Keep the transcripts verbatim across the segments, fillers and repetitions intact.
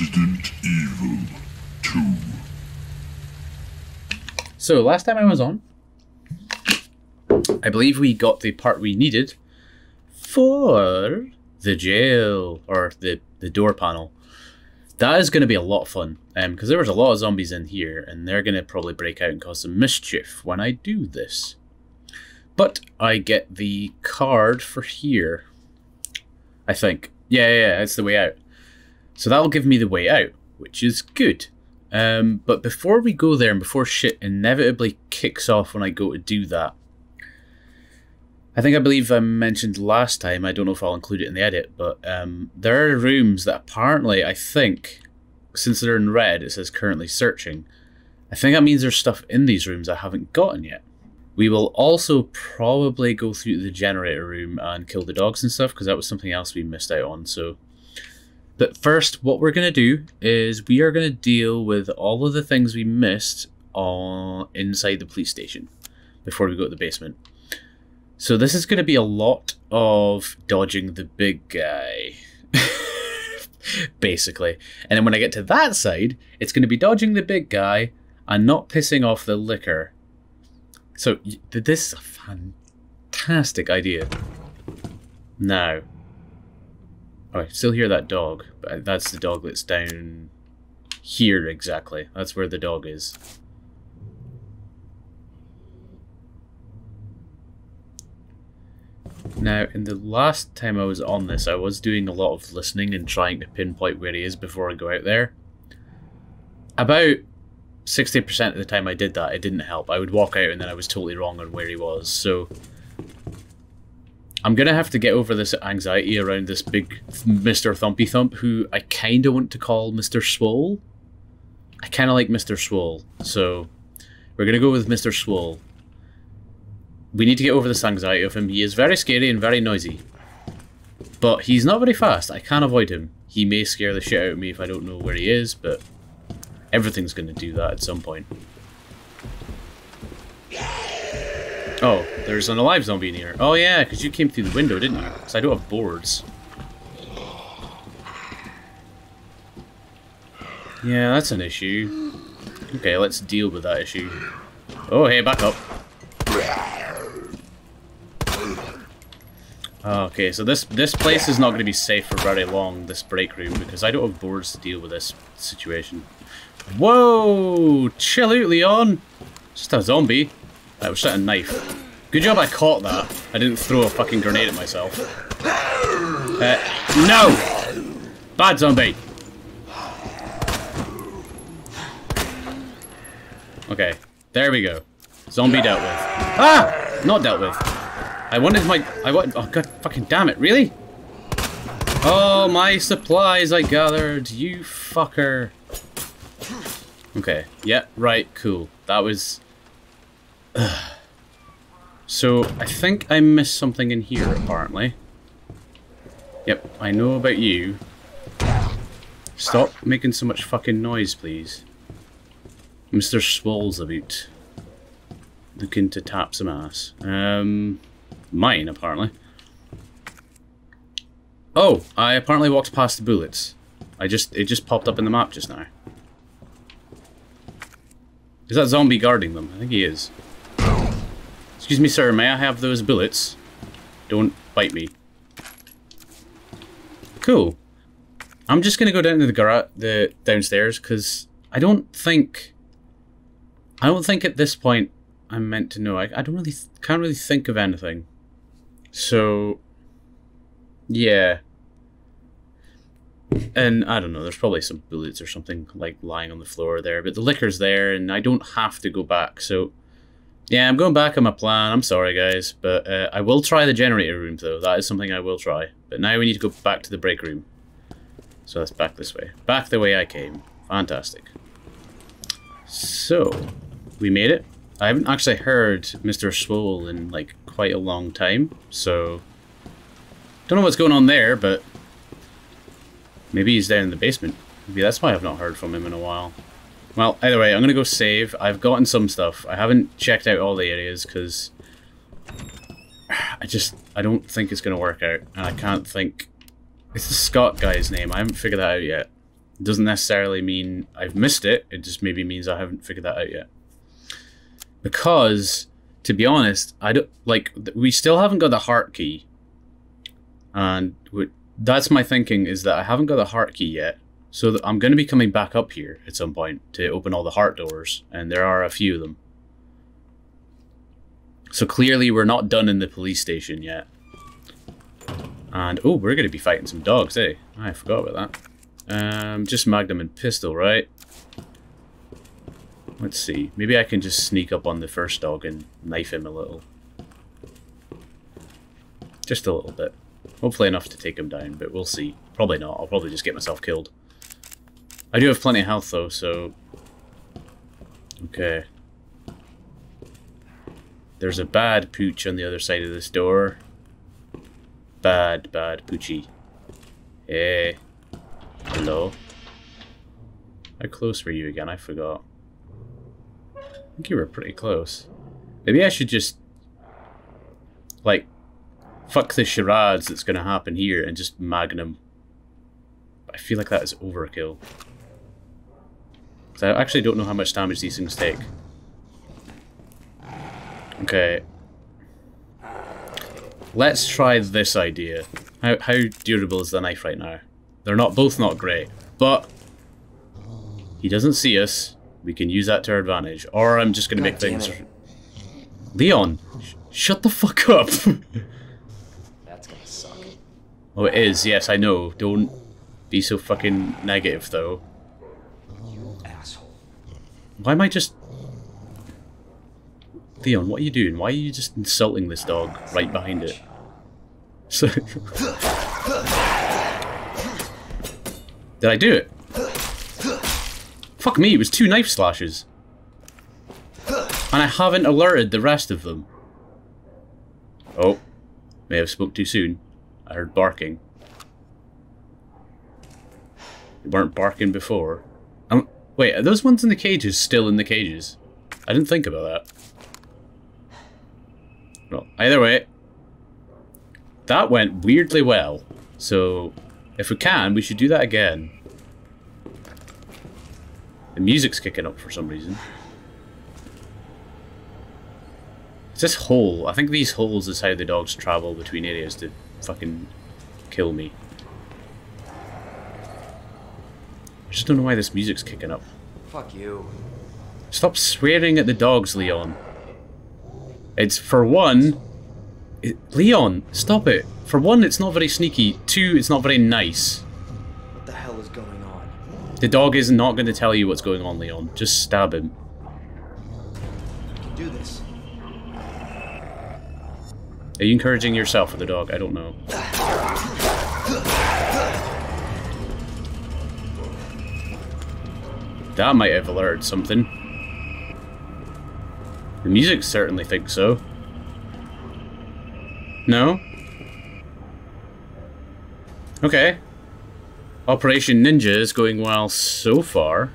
Resident Evil two. So last time I was on, I believe we got the part we needed for the jail, or the, the door panel. That is going to be a lot of fun, um, because there was a lot of zombies in here, and they're going to probably break out and cause some mischief when I do this. But I get the card for here, I think. Yeah, yeah, yeah, it's the way out. So that'll give me the way out, which is good. Um, but before we go there, and before shit inevitably kicks off when I go to do that, I think I believe I mentioned last time, I don't know if I'll include it in the edit, but um, there are rooms that apparently, I think, since they're in red, it says currently searching. I think that means there's stuff in these rooms I haven't gotten yet. We will also probably go through the generator room and kill the dogs and stuff, because that was something else we missed out on. So, but first, what we're going to do is we are going to deal with all of the things we missed on inside the police station before we go to the basement. So this is going to be a lot of dodging the big guy, basically. And then when I get to that side, it's going to be dodging the big guy and not pissing off the licker. So this is a fantastic idea. Now, oh, I still hear that dog, but that's the dog that's down here exactly. That's where the dog is. Now, in the last time I was on this, I was doing a lot of listening and trying to pinpoint where he is before I go out there. About sixty percent of the time I did that, it didn't help. I would walk out and then I was totally wrong on where he was, so I'm going to have to get over this anxiety around this big Mister Thumpy Thump, who I kind of want to call Mister Swole. I kind of like Mister Swole, so we're going to go with Mister Swole. We need to get over this anxiety of him. He is very scary and very noisy. But he's not very fast. I can't avoid him. He may scare the shit out of me if I don't know where he is, but everything's going to do that at some point. Oh, there's an alive zombie in here. Oh yeah, because you came through the window, didn't you? Because I don't have boards. Yeah, that's an issue. Okay, let's deal with that issue. Oh, hey, back up. Okay, so this this place is not going to be safe for very long, this break room, because I don't have boards to deal with this situation. Whoa! Chill out, Leon! Just a zombie. I was shot a knife. Good job I caught that. I didn't throw a fucking grenade at myself. Uh, no! Bad zombie! Okay, there we go. Zombie dealt with. Ah! Not dealt with. I wanted my, I wanted, oh god fucking damn it, really? Oh, my supplies I gathered, you fucker. Okay, yeah, right, cool. That was, ugh. So, I think I missed something in here, apparently. Yep, I know about you. Stop making so much fucking noise, please. Mister Swole's about. Looking to tap some ass. Um... Mine, apparently. Oh, I apparently walked past the bullets. I just, it just popped up in the map just now. Is that zombie guarding them? I think he is. Excuse me, sir, may I have those bullets? Don't bite me. Cool. I'm just gonna go down to the garage, the downstairs, because I don't think, I don't think at this point I'm meant to know. I, I don't really, th can't really think of anything. So, yeah. And I don't know, there's probably some bullets or something like lying on the floor there, but the liquor's there and I don't have to go back. So, yeah, I'm going back on my plan. I'm sorry, guys, but uh, I will try the generator room, though. That is something I will try. But now we need to go back to the break room. So that's back this way. Back the way I came. Fantastic. So, we made it. I haven't actually heard Mister Swole in like quite a long time, so don't know what's going on there, but maybe he's down in the basement. Maybe that's why I've not heard from him in a while. Well, either way, I'm going to go save. I've gotten some stuff. I haven't checked out all the areas because I just, I don't think it's going to work out, and I can't think. It's the Scott guy's name. I haven't figured that out yet. It doesn't necessarily mean I've missed it. It just maybe means I haven't figured that out yet. Because, to be honest, I don't like. We still haven't got the heart key, and we, that's my thinking is that I haven't got the heart key yet. So that I'm going to be coming back up here at some point to open all the heart doors, and there are a few of them. So clearly we're not done in the police station yet. And, oh, we're going to be fighting some dogs, eh? I forgot about that. Um, just magnum and pistol, right? Let's see. Maybe I can just sneak up on the first dog and knife him a little. Just a little bit. Hopefully enough to take him down, but we'll see. Probably not. I'll probably just get myself killed. I do have plenty of health, though, so... Okay. There's a bad pooch on the other side of this door. Bad, bad poochie. Hey. Hello. How close were you again? I forgot. I think you were pretty close. Maybe I should just... Like... Fuck the charades that's going to happen here and just magnum. I feel like that is overkill. So I actually don't know how much damage these things take. Okay. Let's try this idea. How, how durable is the knife right now? They're not both not great, but he doesn't see us. We can use that to our advantage. Or I'm just going to make things... Leon, sh shut the fuck up! Oh, it is. Yes, I know. Don't be so fucking negative, though. You asshole. Why am I just... Leon, what are you doing? Why are you just insulting this dog right behind it? So... Did I do it? Fuck me, it was two knife slashes. And I haven't alerted the rest of them. Oh. May have spoke too soon. I heard barking. They weren't barking before. Um, wait, are those ones in the cages still in the cages? I didn't think about that. Well, either way, that went weirdly well. So, if we can, we should do that again. The music's kicking up for some reason. It's this hole. I think these holes is how the dogs travel between areas to... fucking kill me. I just don't know why this music's kicking up. Fuck you. Stop swearing at the dogs, Leon. It's for one... It, Leon, stop it. For one, it's not very sneaky. Two, it's not very nice. What the hell is going on? The dog is not going to tell you what's going on, Leon. Just stab him. You can do this. Are you encouraging yourself or the dog? I don't know. That might have alerted something. The music certainly thinks so. No? Okay. Operation Ninja is going well so far.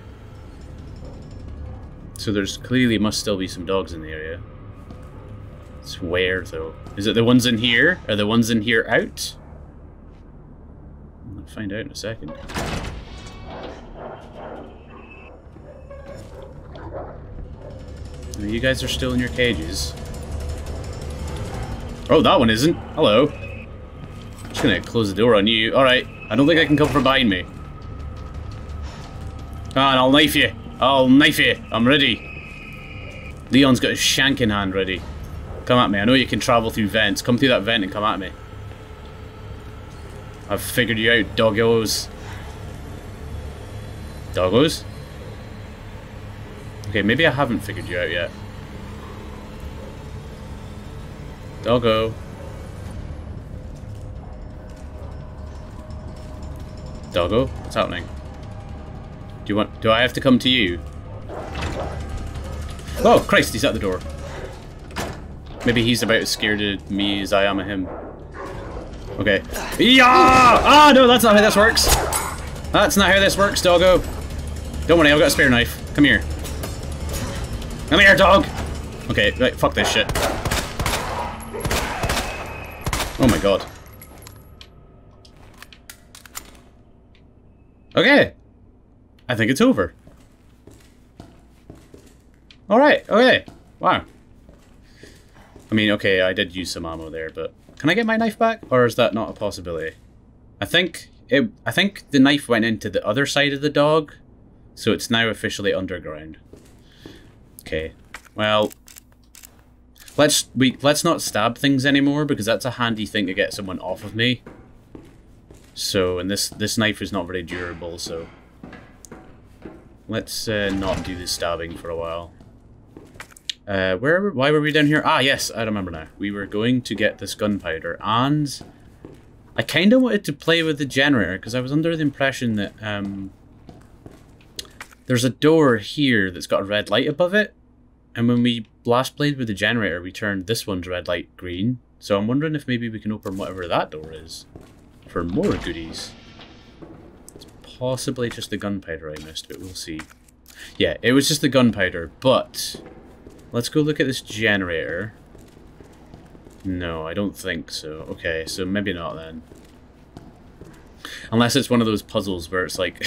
So there's clearly must still be some dogs in the area. It's where, though? Is it the ones in here? Are the ones in here out? I'm gonna find out in a second. I mean, you guys are still in your cages. Oh, that one isn't. Hello. I'm just gonna close the door on you. Alright. I don't think I can come from behind me. Ah, and I'll knife you. I'll knife you. I'm ready. Leon's got his shank in hand ready. Come at me. I know you can travel through vents. Come through that vent and come at me. I've figured you out, doggos. Doggos? Okay, maybe I haven't figured you out yet. Doggo. Doggo? What's happening? Do you want... Do I have to come to you? Oh, Christ, he's at the door. Maybe he's about as scared of me as I am of him. Okay. Yeah! Ah, no, that's not how this works. That's not how this works, doggo. Don't worry, I've got a spare knife. Come here. Come here, dog! Okay, right, fuck this shit. Oh my god. Okay. I think it's over. Alright, okay. Wow. I mean, okay, I did use some ammo there, but... Can I get my knife back? Or is that not a possibility? I think it. I think the knife went into the other side of the dog, so it's now officially underground. Okay. Well... Let's we let's not stab things anymore, because that's a handy thing to get someone off of me. So, and this this knife is not very durable, so let's uh, not do the stabbing for a while. Uh, where why were we down here? Ah, yes, I remember now. We were going to get this gunpowder, and I kind of wanted to play with the generator because I was under the impression that um, there's a door here that's got a red light above it. And when we last played with the generator, we turned this one's red light green. So I'm wondering if maybe we can open whatever that door is for more goodies. It's possibly just the gunpowder I missed, but we'll see. Yeah, it was just the gunpowder, but let's go look at this generator. No, I don't think so. Okay, so maybe not then. Unless it's one of those puzzles where it's like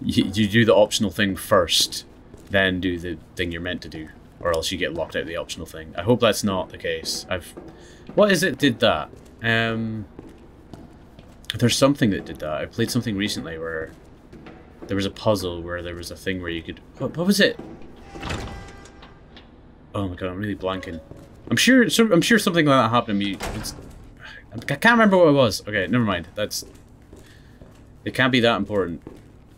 you, you do the optional thing first, then do the thing you're meant to do, or else you get locked out of the optional thing. I hope that's not the case. I've... What is it did that? Um, there's something that did that. I played something recently where there was a puzzle where there was a thing where you could... What, what was it? Oh my god, I'm really blanking. I'm sure I'm sure something like that happened to me. It's, I can't remember what it was. Okay, never mind. That's... It can't be that important.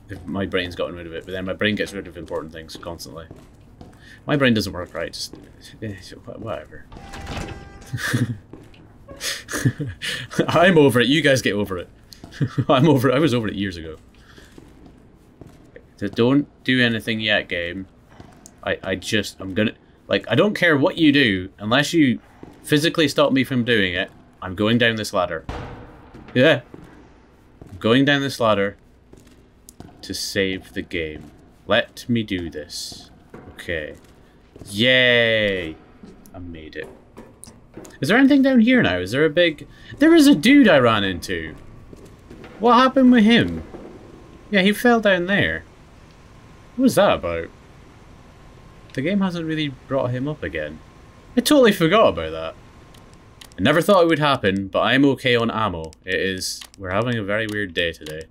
If my brain's gotten rid of it, but then my brain gets rid of important things constantly. My brain doesn't work right, just whatever. I'm over it, you guys get over it. I'm over it, I was over it years ago. So don't do anything yet, game. I, I just, I'm gonna, like, I don't care what you do, unless you physically stop me from doing it, I'm going down this ladder. Yeah. I'm going down this ladder. To save the game. Let me do this. Okay. Yay! I made it. Is there anything down here now? Is there a big... There is a dude I ran into! What happened with him? Yeah, he fell down there. What was that about? The game hasn't really brought him up again. I totally forgot about that. I never thought it would happen, but I'm okay on ammo. It is... We're having a very weird day today.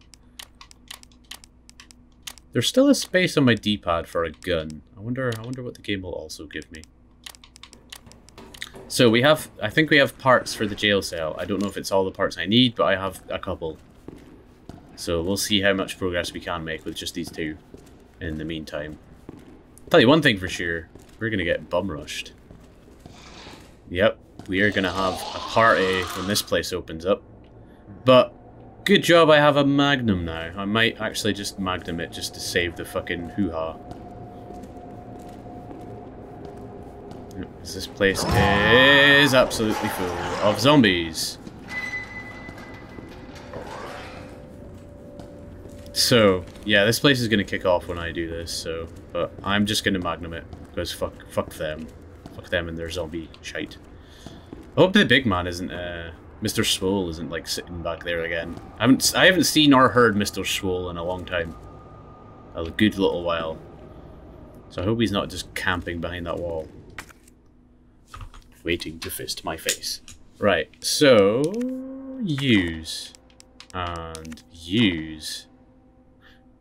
There's still a space on my D-pad for a gun. I wonder I wonder what the game will also give me. So we have, I think we have parts for the jail cell. I don't know if it's all the parts I need, but I have a couple. So we'll see how much progress we can make with just these two in the meantime. I'll tell you one thing for sure, we're gonna get bum rushed. Yep, we are gonna have a party when this place opens up. But good job I have a magnum now. I might actually just magnum it just to save the fucking hoo-ha. This place is absolutely full of zombies. So, yeah, this place is going to kick off when I do this, so... But I'm just going to magnum it, because fuck, fuck them. Fuck them and their zombie shite. I hope the big man isn't, uh... Mister Swole isn't like sitting back there again. I haven't I haven't seen or heard Mister Swole in a long time. A good little while. So I hope he's not just camping behind that wall. Waiting to fist my face. Right, so use. And use.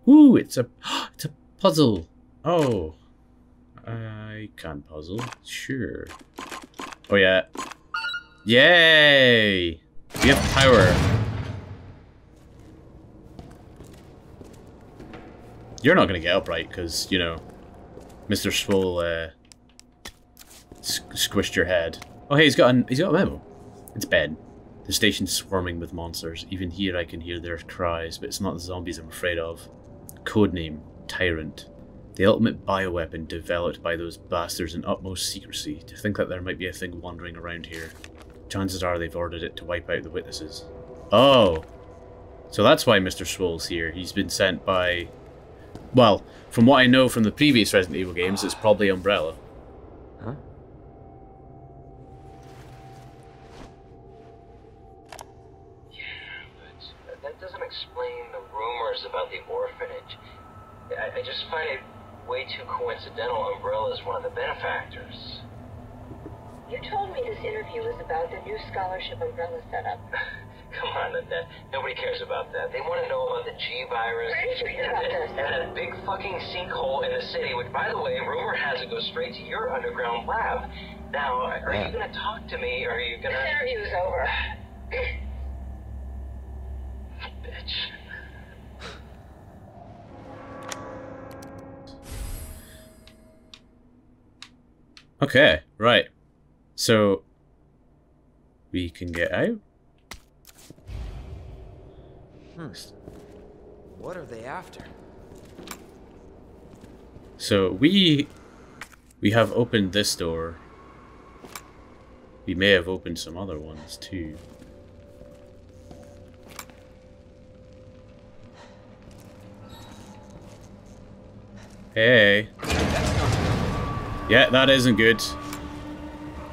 Ooh, it's a it's a puzzle. Oh. I can puzzle. Sure. Oh yeah. Yay! We have power. You're not going to get up, right? Because, you know, Mister Swole uh, squished your head. Oh, hey, he's got, an, he's got a memo. It's bed. The station's swarming with monsters. Even here I can hear their cries, but it's not the zombies I'm afraid of. Codename, Tyrant. The ultimate bioweapon developed by those bastards in utmost secrecy. To think that there might be a thing wandering around here. Chances are they've ordered it to wipe out the witnesses. Oh! So that's why Mister Swole's here. He's been sent by... Well, from what I know from the previous Resident Evil games, it's probably Umbrella. Huh? Yeah, but that doesn't explain the rumors about the orphanage. I, I just find it way too coincidental Umbrella is one of the benefactors. You told me this interview was about the new scholarship Umbrella setup. Come on, Annette. Nobody cares about that. They want to know about the G virus. Where did you hear about this? And a big fucking sinkhole in the city, which, by the way, rumor has it goes straight to your underground lab. Now, are you going to talk to me, or are you going to... This interview is over. Bitch. Okay, right. So, we can get out. Hmm. What are they after? So, we... We have opened this door. We may have opened some other ones, too. Hey. Yeah, that isn't good.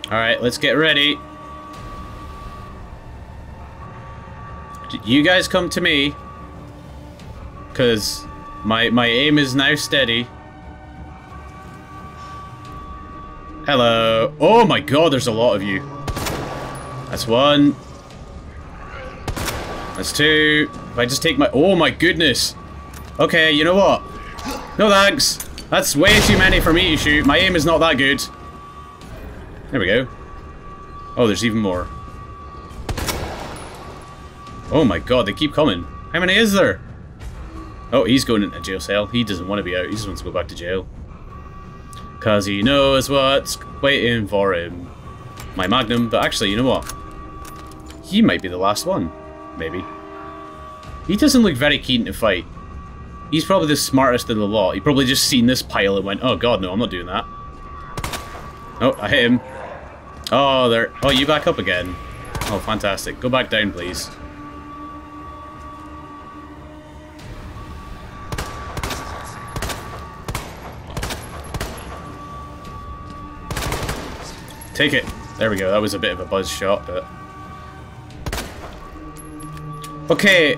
Alright, let's get ready. You guys come to me. Because my, my aim is now steady. Hello. Oh my god, there's a lot of you. That's one. That's two. If I just take my... Oh my goodness. Okay, you know what? No thanks. That's way too many for me to shoot. My aim is not that good. There we go. Oh, there's even more. Oh my god, they keep coming. How many is there? Oh, he's going into a jail cell. He doesn't want to be out. He just wants to go back to jail. Because he knows what's waiting for him. My magnum. But actually, you know what? He might be the last one. Maybe. He doesn't look very keen to fight. He's probably the smartest of the lot. He probably just seen this pile and went, oh god, no, I'm not doing that. Oh, I hit him. Oh, there. Oh, you back up again. Oh, fantastic. Go back down, please. Take it. There we go. That was a bit of a buzz shot, but... Okay.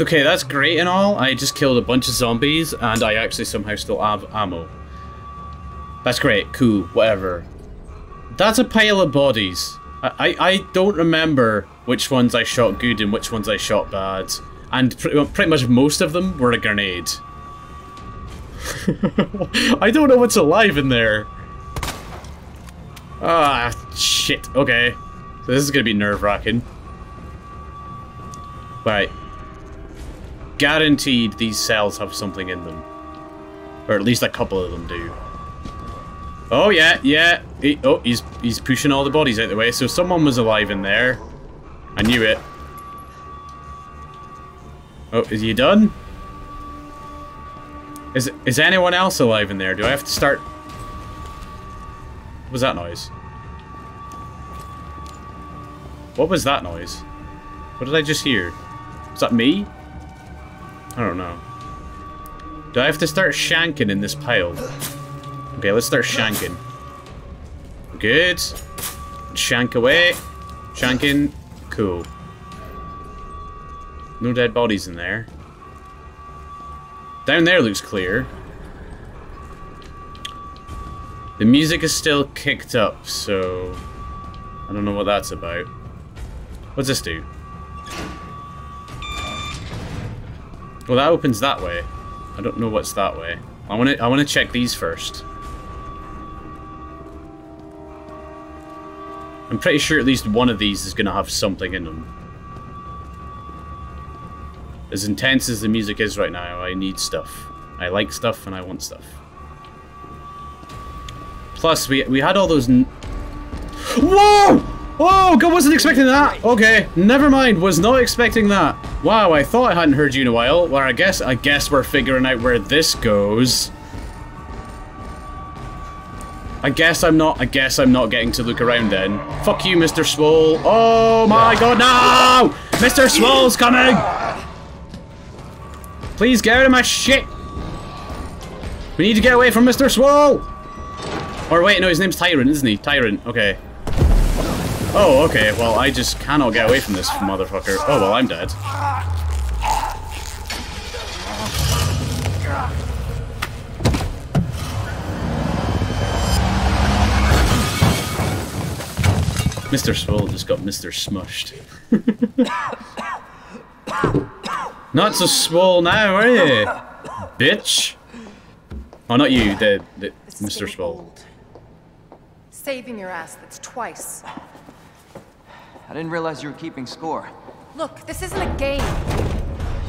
Okay, that's great and all. I just killed a bunch of zombies, and I actually somehow still have ammo. That's great, cool, whatever. That's a pile of bodies. I, I, I don't remember which ones I shot good and which ones I shot bad. And pretty, pretty much most of them were a grenade. I don't know what's alive in there. Ah, shit. Okay. So this is going to be nerve-wracking. Right. Guaranteed these cells have something in them. Or at least a couple of them do. Oh yeah, yeah. He, oh, he's he's pushing all the bodies out the way. So someone was alive in there. I knew it. Oh, is he done? Is is anyone else alive in there? Do I have to start? What was that noise? What was that noise? What did I just hear? Was that me? I don't know. Do I have to start shanking in this pile? Okay, let's start shanking. Good. Shank away. Shanking. Cool. No dead bodies in there. Down there looks clear. The music is still kicked up, so... I don't know what that's about. What's this do? Well, that opens that way. I don't know what's that way. I want to I want to check these first. I'm pretty sure at least one of these is going to have something in them. As intense as the music is right now, I need stuff. I like stuff and I want stuff. Plus, we, we had all those... N Whoa! Oh, God, wasn't expecting that! Okay, never mind, was not expecting that. Wow, I thought I hadn't heard you in a while. Well, I guess, I guess we're figuring out where this goes. I guess I'm not. I guess I'm not getting to look around then. Fuck you, Mister Swole. Oh my god, no! Mister Swole's coming! Please get out of my shit! We need to get away from Mister Swole! Or wait, no, his name's Tyrant, isn't he? Tyrant, okay. Oh, okay, well, I just cannot get away from this motherfucker. Oh, well, I'm dead. Mister Swole just got Mister Smushed. Not so swole now, are you? Bitch! Oh, not you, the, the Mister Swole. Saving your ass, that's twice. I didn't realize you were keeping score. Look, this isn't a game.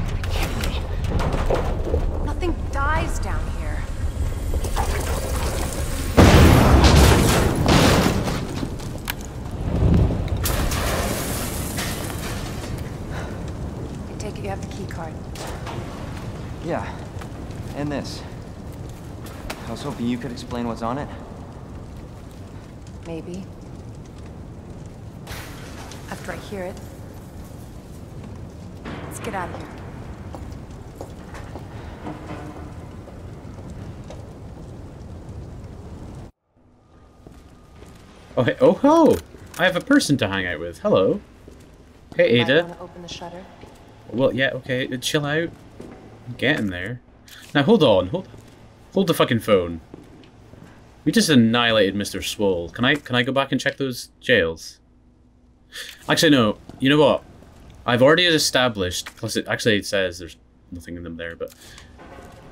You're kidding me. Nothing dies down here. I take it you have the key card. Yeah, and this. I was hoping you could explain what's on it. Maybe. After I hear it. Let's get out of here. Oh, hey, oh ho! I have a person to hang out with. Hello. Hey, Ada. You might want to open the shutter. Well, yeah, okay. Chill out. Get in there. Now, hold on. Hold, hold the fucking phone. We just annihilated Mister Swole. Can I can I go back and check those jails? Actually, no. You know what? I've already established. Plus, it actually it says there's nothing in them there, but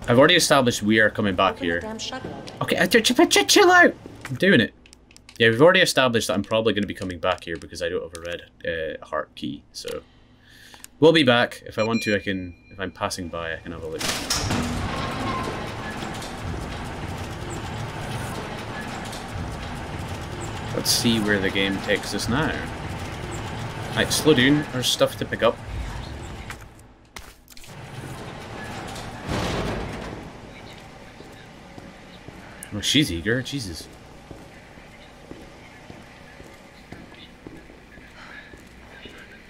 I've already established we are coming back here. Damn shut up. Okay, I, ch ch chill out. I'm doing it. Yeah, we've already established that I'm probably going to be coming back here because I don't have a red uh, heart key. So we'll be back if I want to. I can. If I'm passing by, I can have a look. Let's see where the game takes us now. Right, slow down. There's stuff to pick up. Oh, she's eager. Jesus.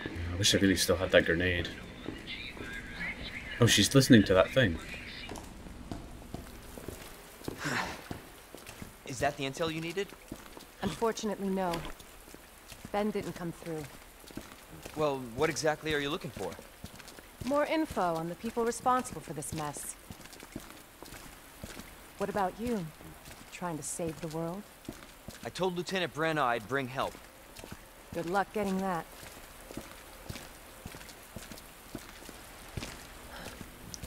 I wish I really still had that grenade. Oh, she's listening to that thing. Is that the intel you needed? Unfortunately, no. Ben didn't come through. Well, what exactly are you looking for? More info on the people responsible for this mess. What about you? Trying to save the world? I told Lieutenant Brenna I'd bring help. Good luck getting that.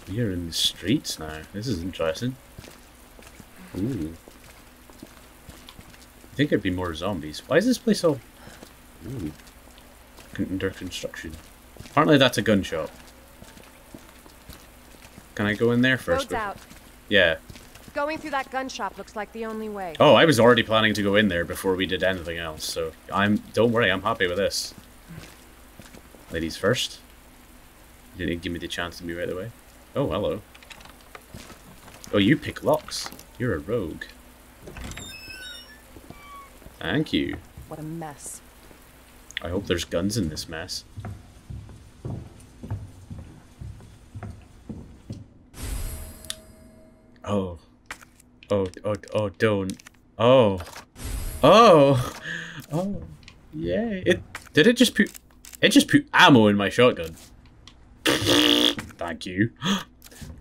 You're in the streets now. This is interesting. Ooh. I think there'd be more zombies. Why is this place all... Ooh. Under construction. Apparently that's a gun shop. Can I go in there first? Road's out. Yeah. Going through that gun shop looks like the only way. Oh, I was already planning to go in there before we did anything else, so I'm don't worry, I'm happy with this. Ladies first. You didn't give me the chance to be right away. Oh, hello. Oh, you pick locks. You're a rogue. Thank you. What a mess. I hope there's guns in this mess. Oh. Oh, oh, oh, don't. Oh. Oh. Oh. Yay. It, did it just put... It just put ammo in my shotgun. Thank you.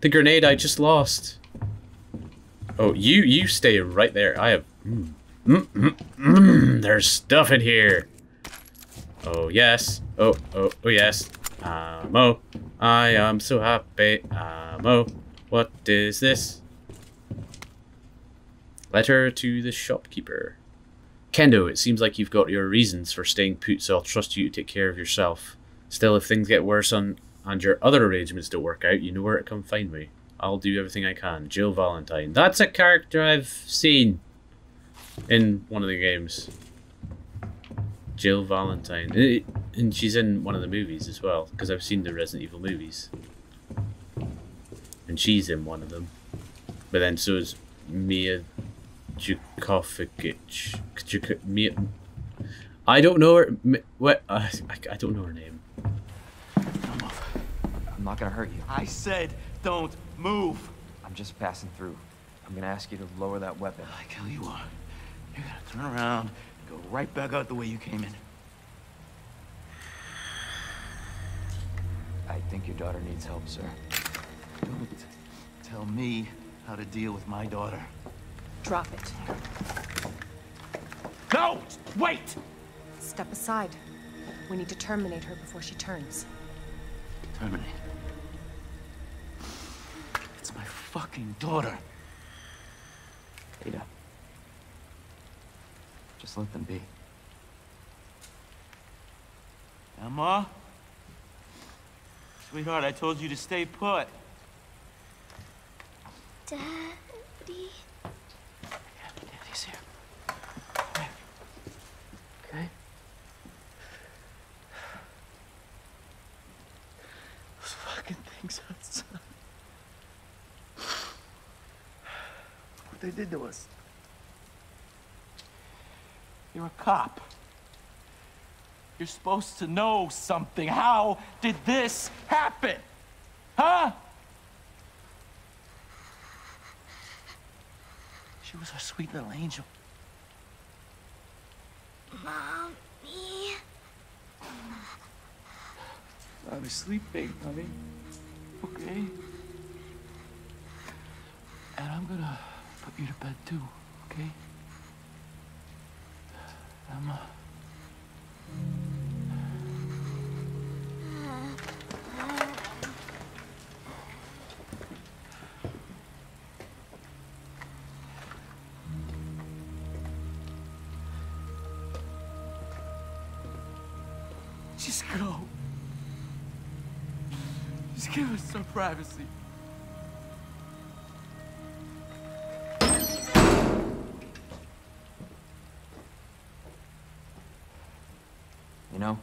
The grenade I just lost. Oh, you, you stay right there. I have... Mm, mm, mm, mm, there's stuff in here. Oh yes, oh, oh, oh yes, ammo, I am so happy, ammo, what is this? Letter to the shopkeeper. Kendo, it seems like you've got your reasons for staying put, so I'll trust you to take care of yourself. Still, if things get worse on, and your other arrangements don't work out, you know where to come find me. I'll do everything I can. Jill Valentine. That's a character I've seen in one of the games. Jill Valentine, and she's in one of the movies as well, because I've seen the Resident Evil movies, and she's in one of them. But then so is Mia Djokovic. Mia, I don't know her. What? I, I don't know her name. I'm not gonna hurt you. I said, don't move. I'm just passing through. I'm gonna ask you to lower that weapon. Like hell you are. You're gonna turn around. Go right back out the way you came in. I think your daughter needs help, sir. Don't. tell me how to deal with my daughter. Drop it. No! Wait! Step aside. We need to terminate her before she turns. Terminate? It's my fucking daughter. Ada. Just let them be. Emma? Sweetheart, I told you to stay put. Daddy. Yeah, Daddy's here. Come here. Okay? Those fucking things outside. What they did to us. You're a cop. You're supposed to know something. How did this happen? Huh? She was our sweet little angel. Mommy. I'm sleeping, honey. Okay? And I'm gonna put you to bed too, okay? Emma. Just go. Just give us some privacy. You know,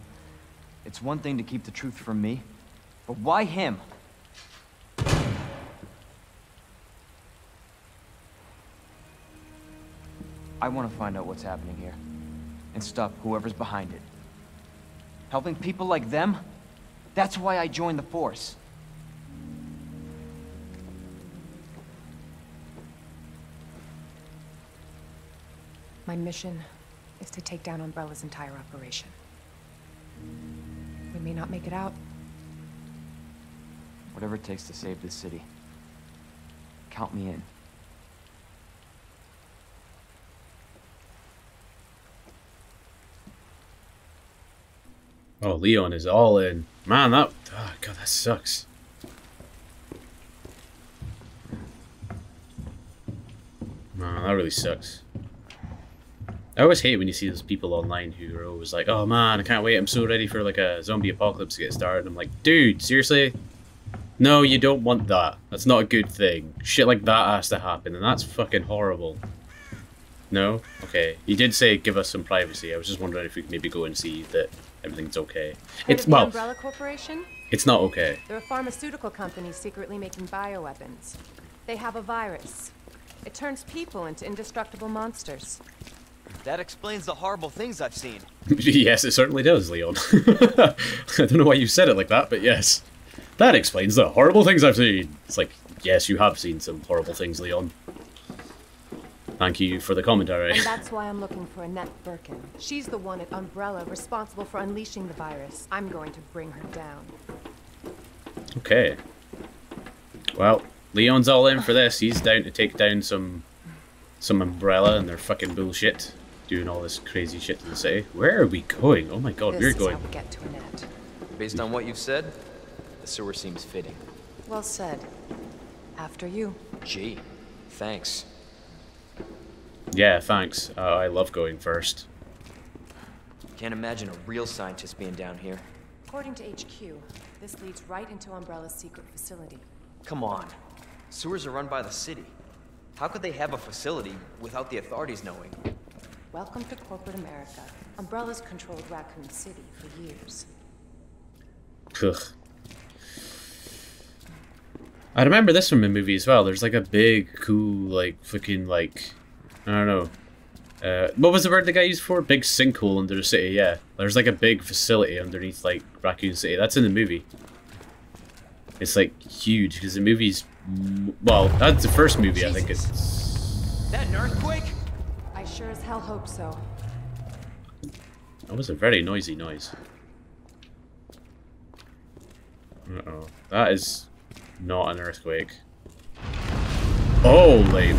it's one thing to keep the truth from me, but why him? I want to find out what's happening here and stop whoever's behind it. Helping people like them? That's why I joined the force. My mission is to take down Umbrella's entire operation. We may not make it out. Whatever it takes to save this city, count me in. Oh, Leon is all in. Man, that... Oh, God, that sucks. Man, that really sucks. I always hate when you see those people online who are always like, oh, man, I can't wait. I'm so ready for, like, a zombie apocalypse to get started. I'm like, dude, seriously? No, you don't want that. That's not a good thing. Shit like that has to happen, and that's fucking horrible. No? Okay. You did say give us some privacy. I was just wondering if we could maybe go and see that... Everything's okay. It's well. Umbrella Corporation? It's not okay. They're a pharmaceutical company secretly making bioweapons. They have a virus. It turns people into indestructible monsters. That explains the horrible things I've seen. Yes, it certainly does, Leon. I don't know why you said it like that, but yes. That explains the horrible things I've seen. It's like, yes, you have seen some horrible things, Leon. Thank you for the commentary. And that's why I'm looking for Annette Birkin. She's the one at Umbrella responsible for unleashing the virus. I'm going to bring her down. Okay. Well, Leon's all in for this. He's down to take down some some Umbrella and their fucking bullshit. Doing all this crazy shit to the city. Where are we going? Oh my god, this we're going. This is how we get to Annette. Based on what you've said, the sewer seems fitting. Well said. After you. Gee, thanks. Yeah, thanks. Uh, I love going first. Can't imagine a real scientist being down here. According to H Q, this leads right into Umbrella's secret facility. Come on. Sewers are run by the city. How could they have a facility without the authorities knowing? Welcome to corporate America. Umbrella's controlled Raccoon City for years. Ugh. I remember this from a movie as well. There's like a big, cool, like, fucking, like... I don't know. Uh, what was the word the guy used for? Big sinkhole under the city, yeah. There's like a big facility underneath, like, Raccoon City. That's in the movie. It's like huge, because the movie's... Well, that's the first movie, Jesus. I think it's... That an earthquake? I sure as hell hope so. That was a very noisy noise. Uh-oh. That is not an earthquake. Holy.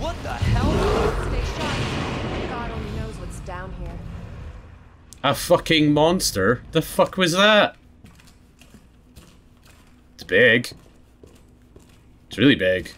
What the hell? Stay shut. God only knows what's down here. A fucking monster? The fuck was that? It's big. It's really big.